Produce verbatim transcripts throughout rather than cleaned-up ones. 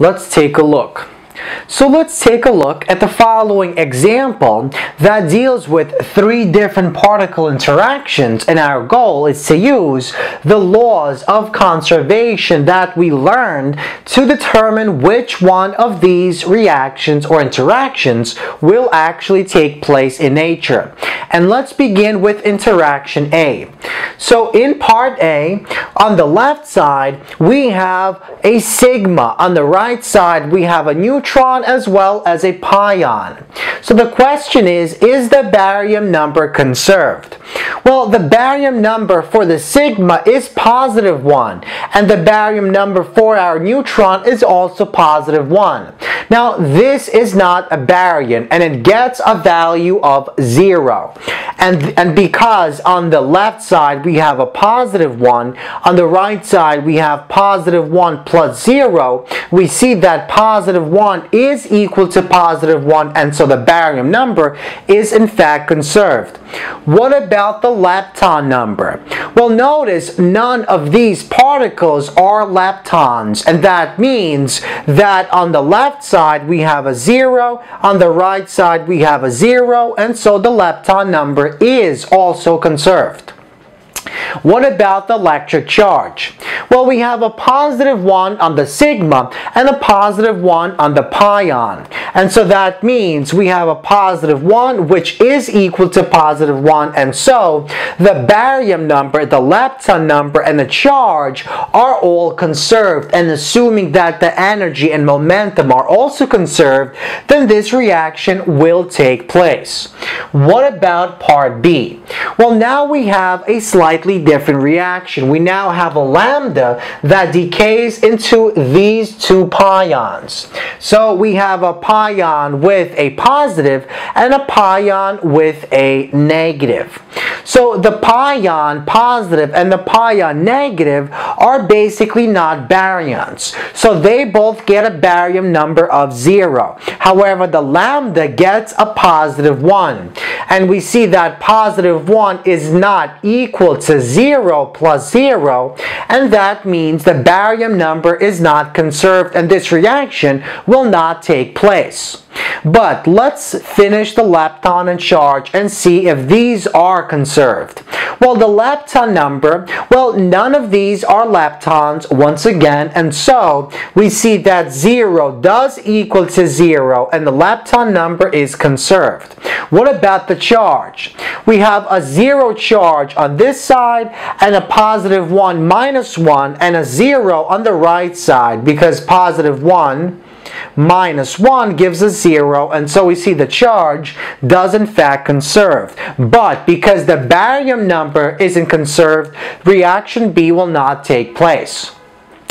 Let's take a look. So let's take a look at the following example that deals with three different particle interactions, and our goal is to use the laws of conservation that we learned to determine which one of these reactions or interactions will actually take place in nature. And let's begin with interaction A. So in part A, on the left side, we have a sigma. On the right side, we have a neutron as well as a pion. So the question is, is the baryon number conserved? Well, the baryon number for the sigma is positive one, and the baryon number for our neutron is also positive one. Now, this is not a baryon, and it gets a value of zero. And, and because on the left side we have a positive one, on the right side we have positive one plus zero, we see that positive one is equal to positive one, and so the baryon number is in fact conserved. What about the lepton number? Well, notice none of these particles are leptons, and that means that on the left side we have a zero, on the right side we have a zero, and so the lepton number is also conserved. What about the electric charge? Well, we have a positive one on the sigma and a positive one on the pion. And so that means we have a positive one, which is equal to positive one. And so the baryon number, the lepton number, and the charge are all conserved. And assuming that the energy and momentum are also conserved, then this reaction will take place. What about part B? Well, now we have a slightly different reaction. We now have a lambda that decays into these two pions. So we have a pion with a positive and a pion with a negative. So the pion positive and the pion negative are basically not baryons. So they both get a baryon number of zero. However, the lambda gets a positive one. And we see that positive one is not equal to zero plus zero, and that means the baryon number is not conserved and this reaction will not take place. But let's finish the lepton and charge and see if these are conserved. Well, the lepton number, well, none of these are leptons once again, and so we see that zero does equal to zero and the lepton number is conserved. What about the charge? We have a zero charge on this side and a positive one minus one and a zero on the right side, because positive one minus one gives us zero, and so we see the charge does in fact conserve. But because the baryon number isn't conserved, reaction B will not take place.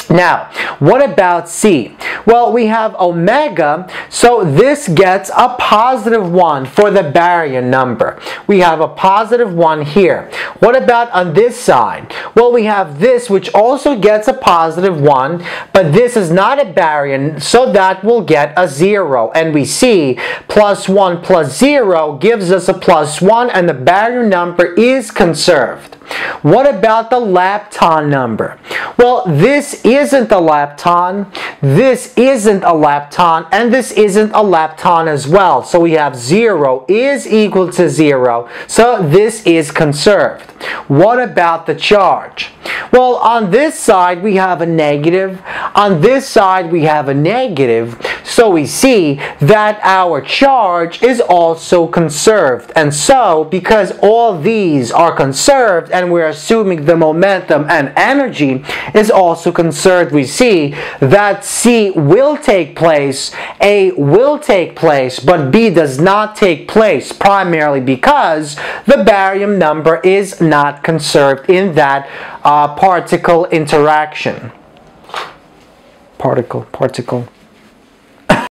Now, what about C? Well, we have omega, so this gets a positive one for the baryon number. We have a positive one here. What about on this side? Well, we have this, which also gets a positive one, but this is not a baryon, so that will get a zero. And we see plus one plus zero gives us a plus one, and the baryon number is conserved. What about the lepton number? Well, this isn't a lepton, this isn't a lepton, and this isn't a lepton as well. So we have zero is equal to zero, so this is conserved. What about the charge? Well, on this side we have a negative, on this side we have a negative, so we see that our charge is also conserved. And so, because all these are conserved, and we're assuming the momentum and energy is also conserved, we see that C will take place, A will take place, but B does not take place, primarily because the baryon number is not conserved in that uh, particle interaction. Particle, particle.